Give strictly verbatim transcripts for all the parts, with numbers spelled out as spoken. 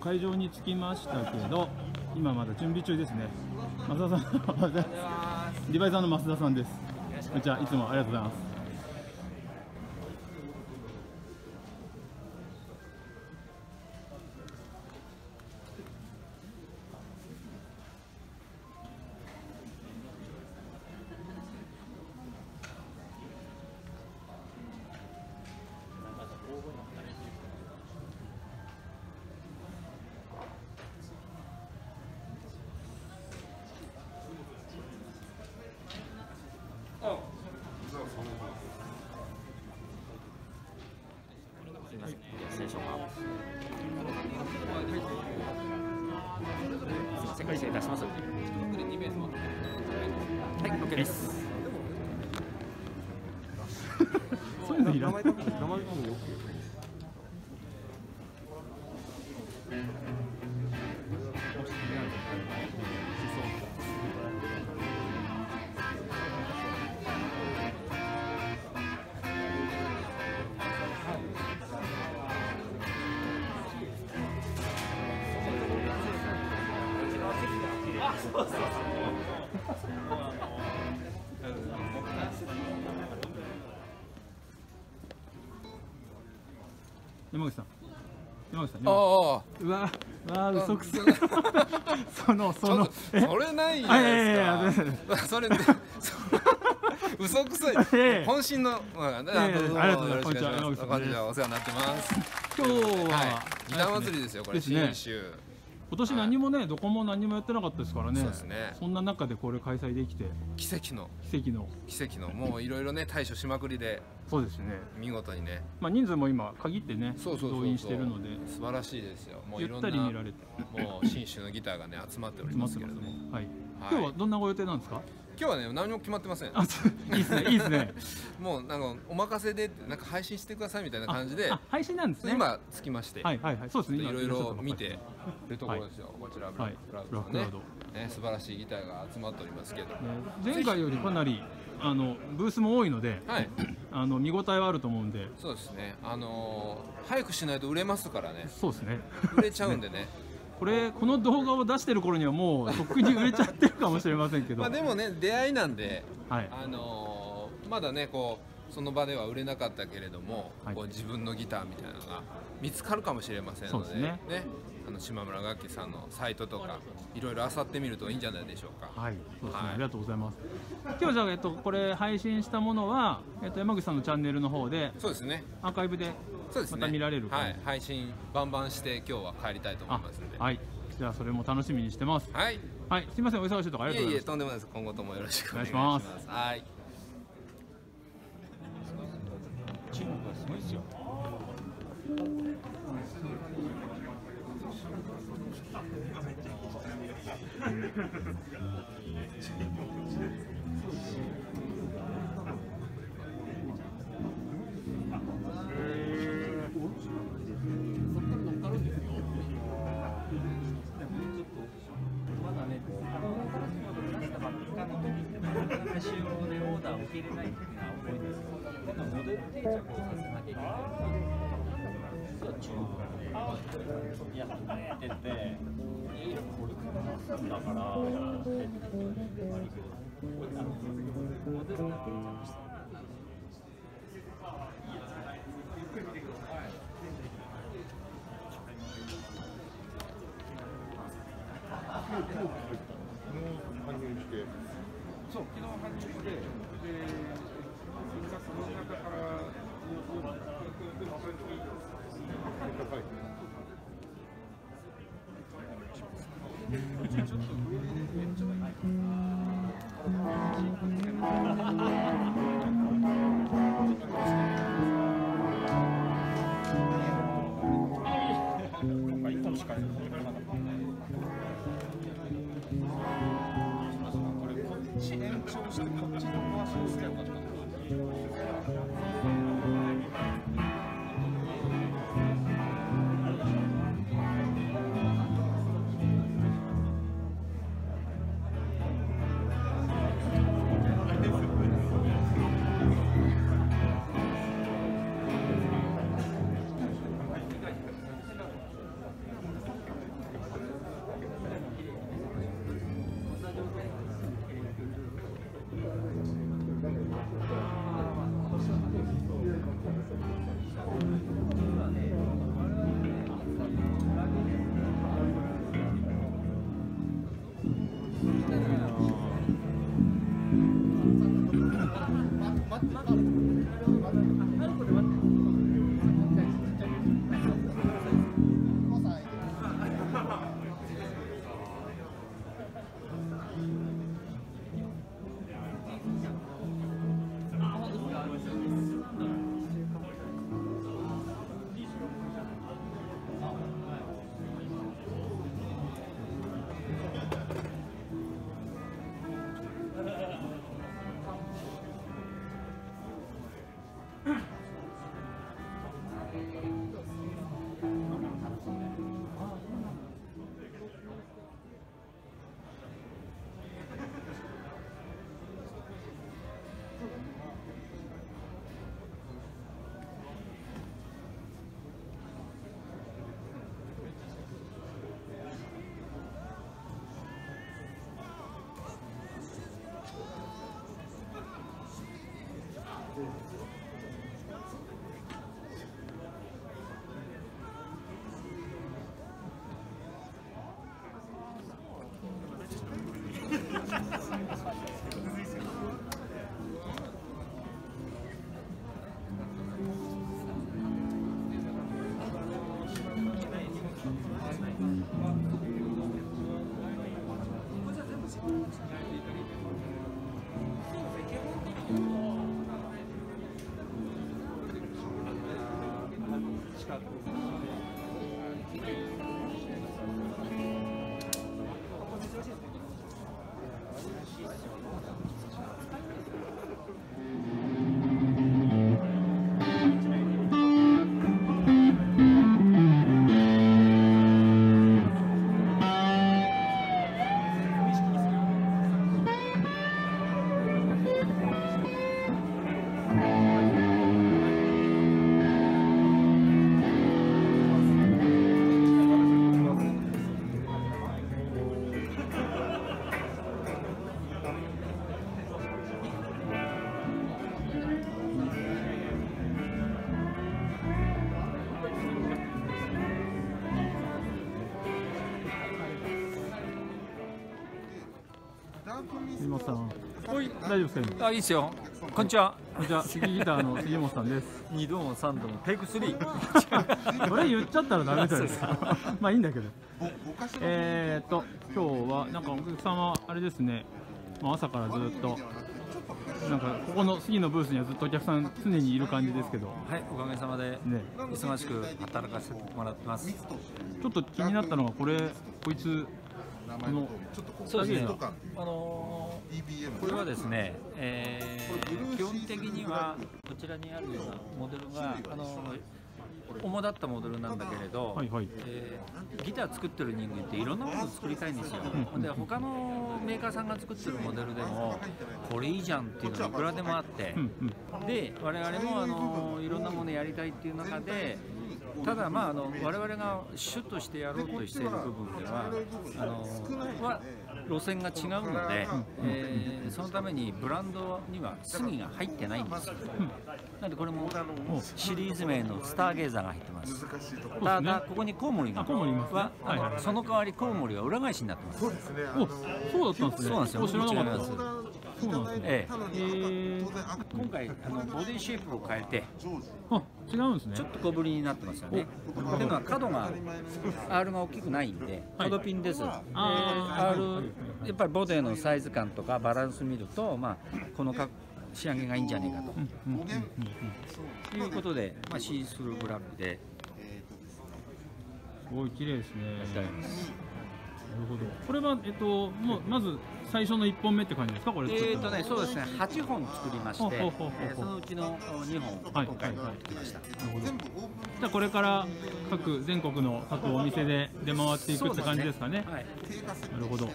会場に着きましたけど、今まだ準備中ですね。増田さんの増田です。リバイザーの増田さんです。こんにちは、いつもありがとうございます。山口さん、山口さん、ああ、うわ、あ、嘘くそ。その、その、それないじゃないですか。それ、嘘くさい。本心の、ありがとうございます。こんにちは、山口です。お世話になってます。今日はギター祭りですよ、これ新州。今年何もね、どこも何もやってなかったですからね。そんな中でこれ開催できて、奇跡の奇跡の奇跡のもういろいろね対処しまくりで、そうですね。見事にね。まあ人数も今限ってね、動員してるので素晴らしいですよ。もういろんなもう新州のギターがね集まっておりますけれども、はい。今日はどんなご予定なんですか？今日はね何も決まってません。いいですね、いいですね。もうなんかお任せでなんか配信してくださいみたいな感じで、配信なんですね。今つきまして、はいはいはい、そうですね。いろいろ見てるところですよ。こちらブラッククラウドね、素晴らしいギターが集まっておりますけど、前回よりかなりあのブースも多いので、あの見応えはあると思うんで、そうですね。あの早くしないと売れますからね。そうですね。売れちゃうんでね。これこの動画を出してる頃にはもうとっくに売れちゃってるかもしれませんけどまあでもね出会いなんで、はい、あのー、まだねこうその場では売れなかったけれども、はい、こう自分のギターみたいなのが見つかるかもしれませんので、ねね、あの島村楽器さんのサイトとかいろいろ漁ってみるといいんじゃないでしょうか。はい、そうですね、はい、ありがとうございます。今日じゃあ、えっと、これ配信したものは、えっと、山口さんのチャンネルの方で、そうですね、アーカイブでまた見られる、はい、配信バンバンして今日は帰りたいと思いますので、はい、じゃあそれも楽しみにしてます。はい、はい、すみませんお忙しいとこありがとうございます。いえいえとんでもないです。今後ともよろしくお願いします。はい、チームがすごいですよ。そう、昨日搬入して、で、その中から、大丈夫ですか。あ、いいですよ。こんにちは。じゃあ、杉ギターの杉本さんです。二度も三度もテイクスリー。これ言っちゃったらダメじゃないですか。まあいいんだけど。えっと今日はなんかお客さんはあれですね。まあ朝からずっとなんかここの杉のブースにはずっとお客さん常にいる感じですけど。はい、おかげさまでね、忙しく働かせてもらってます。ちょっと気になったのがこれ、こいつ。あのそうですね、あのー、これはですね、えー、基本的にはこちらにあるようなモデルが、あのー、主だったモデルなんだけれど、はいはい、えー、ギター作ってる人間っていろんなものを作りたいんですよ。で、他のメーカーさんが作ってるモデルでもこれいいじゃんっていうのがいくらでもあって、うんうん、で我々も、あのー、いろんなものやりたいっていう中で。ただ、まあ、あの我々がシュッとしてやろうとしている部分では、あのは路線が違うので、えー、そのためにブランドには杉が入ってないんですよ。なのでこれもシリーズ名のスターゲイザーが入ってます。ただここにコウモリがは、あのその代わりコウモリは裏返しになってます。そうだったんですね。そうなんですよ。今回あのボディシェイプを変えて、あ、違うんですね。ちょっと小ぶりになってますよね。でも角が アール が大きくないんで角ピンです。 アール やっぱりボディのサイズ感とかバランス見ると、まあこの仕上げがいいんじゃねえかと、ということで、まあシースルーブラックで、すごい綺麗ですね。なるほど。これはえっともうまず最初の一本目って感じですか、これ。えっとね、そうですね。八本作りまして、そのうちの二本今回作りました。じゃあこれから各全国の各お店で出回っていくって感じですかね。なるほど。はい。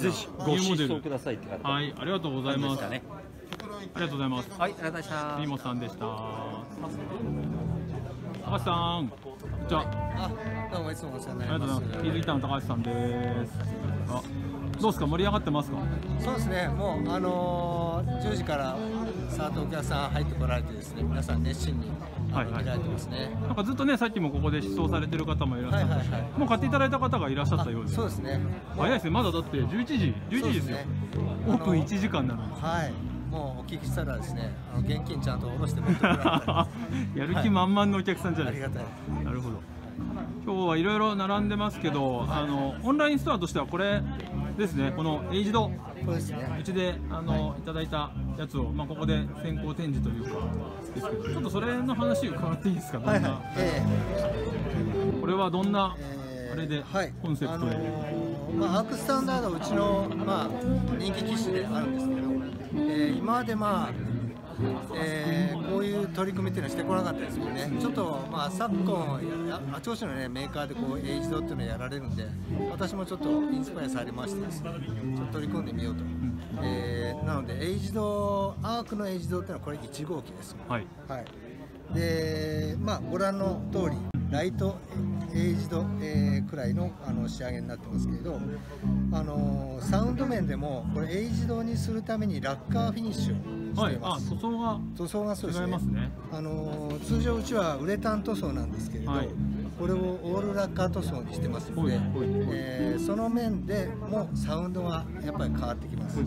ぜひご視聴くださいって感じ。はい、ありがとうございます。ありがとうございます。はい、ありがとうございました。杉本さんでした。高橋さん、こんにちは。あ、どうもいつもお世話になります。ありがとうございます。フィールギターの高橋さんです。あ。どうですか、盛り上がってますか？そうですね、もう、あのー、じゅうじからさーっとお客さん入ってこられてですね、皆さん熱心に見られてますね。なんかずっとね、さっきもここで試走されてる方もいらっしゃったし、もう買っていただいた方がいらっしゃったようです。そうですね、早いですね、まだだってじゅういちじ、じゅういちじですよ、オープンいちじかんなのに。はいもうお聞きしたらですね、あの現金ちゃんと下ろして持ってくれたりやる気満々のお客さんじゃないですか。なるほど。今日はいろいろ並んでますけど、はい、あのオンラインストアとしてはこれですね、このエイジド、そうですね、うちであの、はい、いただいたやつを、まあ、ここで先行展示というかですけど、ちょっとそれの話伺っていいですか？どんな、はいはいえー、これはどんな、えー、あれで、はい、コンセプトで、あのーまあ、アークスタンダードうちの、まあ、人気機種であるんですけど、えー、今まで、まあえー、こういう取り組みっていうのはしてこなかったですけどね、ちょっと、まあ、昨今、あちこちの、ね、メーカーでこうエイジドっていうのをやられるんで、私もちょっとインスパイアされましてですね、ちょっと取り組んでみようと、うんえー、なのでエイジド、アークのエイジドっていうのはこれいち号機です、はいはいでまあ、ご覧の通りライトエイジド、えー、くらいの、あの仕上げになってますけれど、あのー、サウンド面でもこれエイジドにするためにラッカーフィニッシュをしています。はい、あ、塗装が塗装がそうですね。違いますね。あのー、通常うちはウレタン塗装なんですけれど、はい、これをオールラッカー塗装にしてますので、えー、その面でもサウンドがやっぱり変わってきます。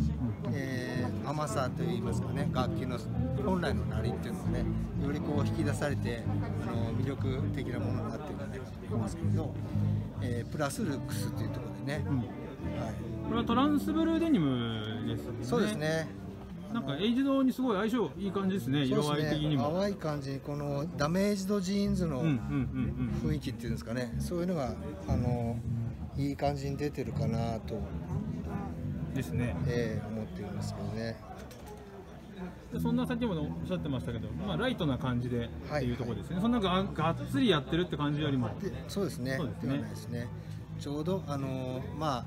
えー、甘さといいますかね、楽器の本来の鳴りっていうのがね、よりこう引き出されて、あの魅力的なものになっているんじゃないかと思いますけれど、えー、プラスルックスというところでね、うん、はい、これはトランスブルーデニムですね。そうですね、なんかエイジドにすごい相性いい感じですね、色合い的にも。淡い感じ、このダメージドジーンズの雰囲気っていうんですかね、そういうのがあのいい感じに出てるかなと。ですね、えー、思っていますけどね。でそんな先ほどおっしゃってましたけど、まあ、ライトな感じでっていうところですね、はいはい、そんなががっつりやってるって感じよりも、そうですね、ちょうど、あのーま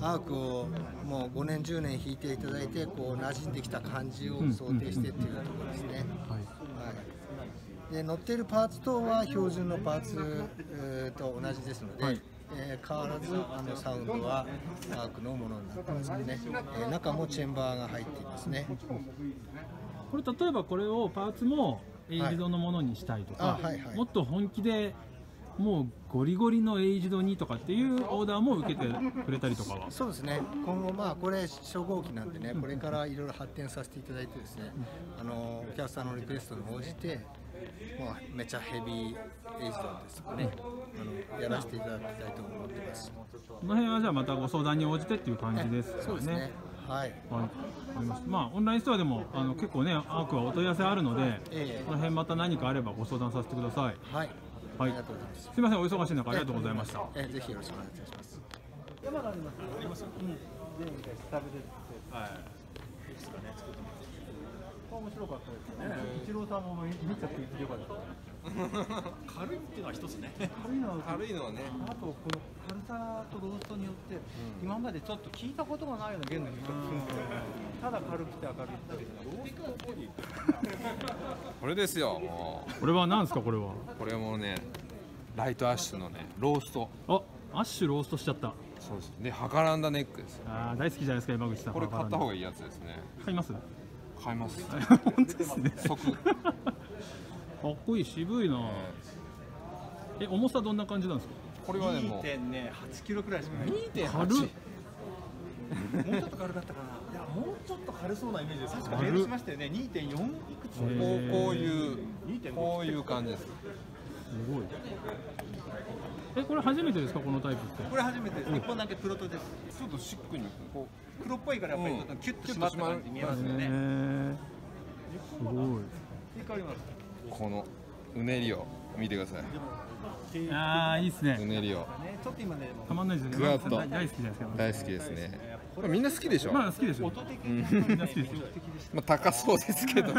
あ、アークをもうごねん、じゅうねん弾いていただいて、こう馴染んできた感じを想定してっていうところですね。で乗っているパーツ等は標準のパーツ、えー、と同じですので。はい、えー、変わらずあのサウンドはアークのものになってますね、えー、中もチェンバーが入っていますね。これ例えばこれをパーツもエイジドのものにしたいとか、もっと本気でもうゴリゴリのエイジドにとかっていうオーダーも受けてくれたりとかは。そうですね、今後まあこれ初号機なんでね、これからいろいろ発展させていただいてですね、あのお客さんのリクエストに応じてもうめちゃヘビーエイジドですとかね、あのやらせていただきたいと思ってます。この辺はじゃあまたご相談に応じてっていう感じですからね。そうですね、はい、まあオンラインストアでもあの結構ねアークはお問い合わせあるので、ええ、この辺また何かあればご相談させてください。はい、はい、すみません、お忙しい中ありがとうございました。え、ぜひよろしくお願いいたします。山があります。あります。うん。全部で食べてて。はい。ですかね。作ってます。面白かったですね。一郎さんもめっちゃ食ってよかった。軽いっていうのは一つね。軽いのは軽いのはね。あとこの軽さとローストによって今までちょっと聞いたことがないような弦の響きがするんですよ。ただ軽くて明るいって。ローストボディ。これですよ。これは何ですか、これは。これもね、ライトアッシュのね、ロースト。あ、アッシュローストしちゃった。そうですね。ハカランダネックです。ああ、大好きじゃないですか、山口さん。これ買った方がいいやつですね。買います。買います。本当ですね。即。かっこいい、渋いな。え、重さどんな感じなんですか。これはね、もう。にてんはちキロくらいしかない。にてんはち。もうちょっと軽かったかな。いや、もうちょっと軽そうなイメージです。確かレールしましたよね。にてんよん いくつ。こういうこういう感じです。すごい。え、これ初めてですか、このタイプって。これ初めてです。いっぽんだけプロトです。ちょっとシックにこう黒っぽいからやっぱりキュッと締まった感じに見えますよね。すごい。このうねりを見てください。ああ、いいですね。うねりを。ちょっと今ね、たまんないですね。グワッと大好きです。大好きですね。これみんな好きでしょ。まあ好きでしょ。音的にみんな好きです。まあ高そうですけど。